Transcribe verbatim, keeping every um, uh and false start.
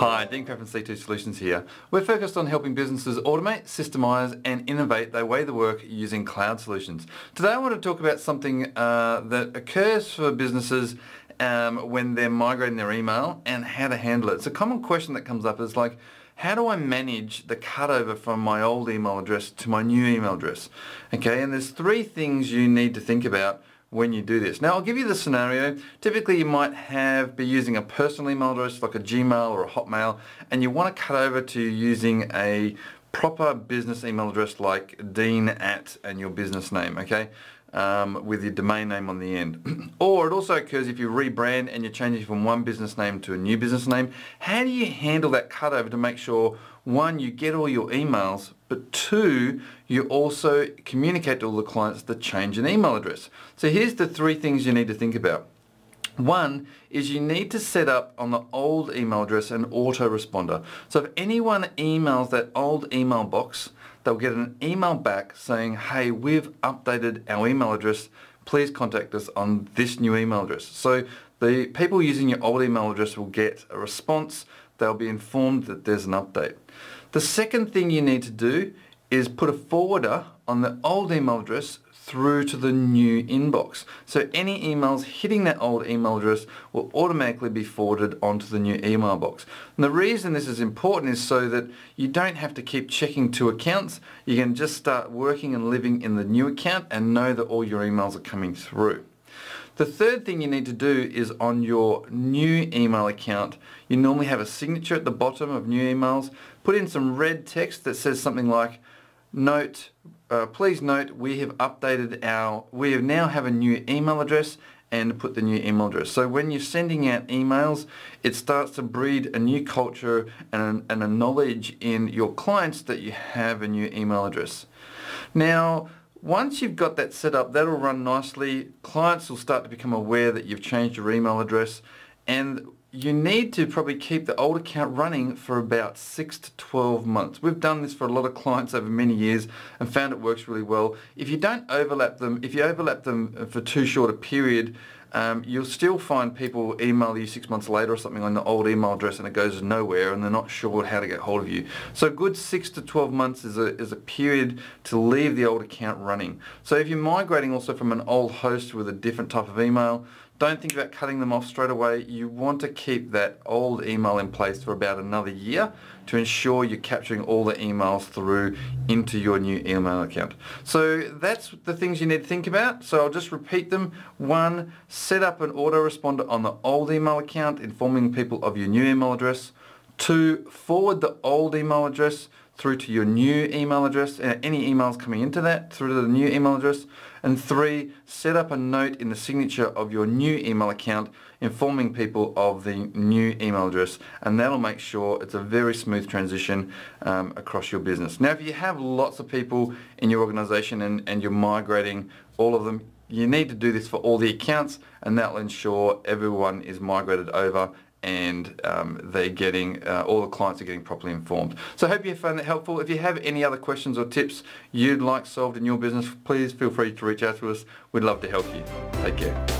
Hi, Dean Preference C two Solutions here. We're focused on helping businesses automate, systemize and innovate their way to work using cloud solutions. Today I want to talk about something uh, that occurs for businesses um, when they're migrating their email and how to handle it. It's a common question that comes up is like, how do I manage the cutover from my old email address to my new email address? Okay, and there's three things you need to think about when you do this. Now I'll give you the scenario. Typically you might have be using a personal email address like a Gmail or a Hotmail, and you want to cut over to using a proper business email address like Dean at and your business name, okay, um, with your domain name on the end. Or it also occurs if you rebrand and you're changing from one business name to a new business name. How do you handle that cutover to make sure, one, you get all your emails, but two, you also communicate to all the clients the change in email address? So here's the three things you need to think about. One is you need to set up on the old email address an autoresponder. So if anyone emails that old email box, they'll get an email back saying, hey, we've updated our email address, please contact us on this new email address. So the people using your old email address will get a response, they'll be informed that there's an update. The second thing you need to do is put a forwarder on the old email address through to the new inbox. So any emails hitting that old email address will automatically be forwarded onto the new email box. And the reason this is important is so that you don't have to keep checking two accounts. You can just start working and living in the new account and know that all your emails are coming through. The third thing you need to do is on your new email account, you normally have a signature at the bottom of new emails. Put in some red text that says something like, note, uh, please note we have updated our, we have now have a new email address, and put the new email address. So when you're sending out emails, it starts to breed a new culture and, and a knowledge in your clients that you have a new email address. Now, once you've got that set up, that'll run nicely. Clients will start to become aware that you've changed your email address, and you need to probably keep the old account running for about six to twelve months. We've done this for a lot of clients over many years and found it works really well. If you don't overlap them, if you overlap them for too short a period, um, you'll still find people email you six months later or something on the old email address and it goes nowhere and they're not sure how to get hold of you. So a good six to twelve months is a, is a period to leave the old account running. So if you're migrating also from an old host with a different type of email, don't think about cutting them off straight away. You want to keep that old email in place for about another year to ensure you're capturing all the emails through into your new email account. So that's the things you need to think about. So I'll just repeat them. One, set up an autoresponder on the old email account informing people of your new email address. Two, forward the old email address through to your new email address, and any emails coming into that through to the new email address. And three, set up a note in the signature of your new email account informing people of the new email address, and that'll make sure it's a very smooth transition um, across your business. Now if you have lots of people in your organization and, and you're migrating all of them, you need to do this for all the accounts, and that'll ensure everyone is migrated over and um, they're getting, uh, all the clients are getting properly informed. So I hope you found that helpful. If you have any other questions or tips you'd like solved in your business, please feel free to reach out to us. We'd love to help you. Take care.